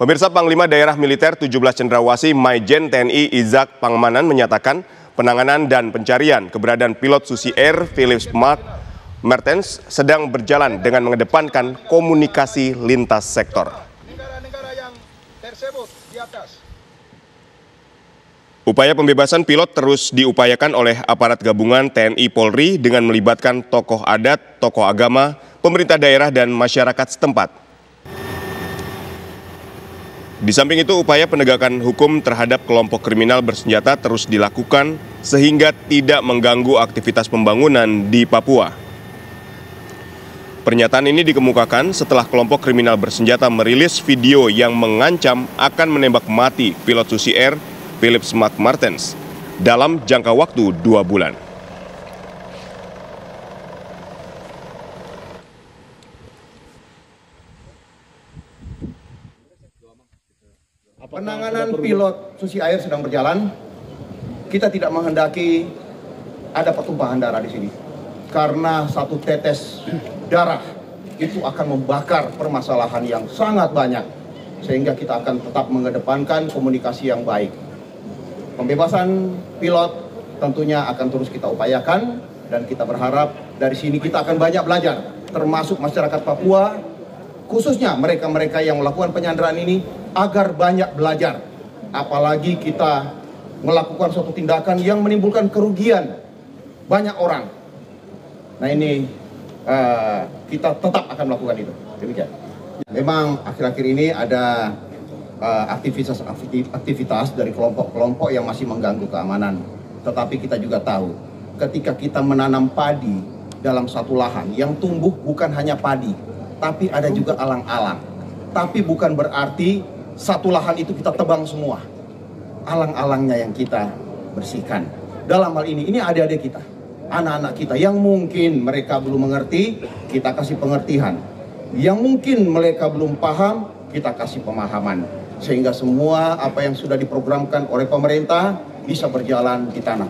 Pemirsa, Panglima Daerah Militer 17 Cendrawasih Mayjen TNI Izak Pangamanan menyatakan penanganan dan pencarian keberadaan pilot Susi Air Philip Mehrtens sedang berjalan dengan mengedepankan komunikasi lintas sektor. Upaya pembebasan pilot terus diupayakan oleh aparat gabungan TNI Polri dengan melibatkan tokoh adat, tokoh agama, pemerintah daerah dan masyarakat setempat. Di samping itu, upaya penegakan hukum terhadap kelompok kriminal bersenjata terus dilakukan sehingga tidak mengganggu aktivitas pembangunan di Papua. Pernyataan ini dikemukakan setelah kelompok kriminal bersenjata merilis video yang mengancam akan menembak mati pilot Susi Air Philip Mehrtens dalam jangka waktu 2 bulan. Penanganan pilot Susi Air sedang berjalan. Kita tidak menghendaki ada pertumpahan darah di sini, karena satu tetes darah itu akan membakar permasalahan yang sangat banyak, sehingga kita akan tetap mengedepankan komunikasi yang baik. Pembebasan pilot tentunya akan terus kita upayakan, dan kita berharap dari sini kita akan banyak belajar, termasuk masyarakat Papua, khususnya mereka-mereka yang melakukan penyanderaan ini, agar banyak belajar. Apalagi kita melakukan suatu tindakan yang menimbulkan kerugian banyak orang. Nah ini kita tetap akan melakukan itu. Demikian. Memang akhir-akhir ini ada aktivitas dari kelompok-kelompok yang masih mengganggu keamanan. Tetapi kita juga tahu, ketika kita menanam padi dalam satu lahan, yang tumbuh bukan hanya padi, tapi ada juga alang-alang. Tapi bukan berarti satu lahan itu kita tebang semua. Alang-alangnya yang kita bersihkan. Dalam hal ini adik-adik kita, anak-anak kita yang mungkin mereka belum mengerti, kita kasih pengertian. Yang mungkin mereka belum paham, kita kasih pemahaman. Sehingga semua apa yang sudah diprogramkan oleh pemerintah bisa berjalan di tanah.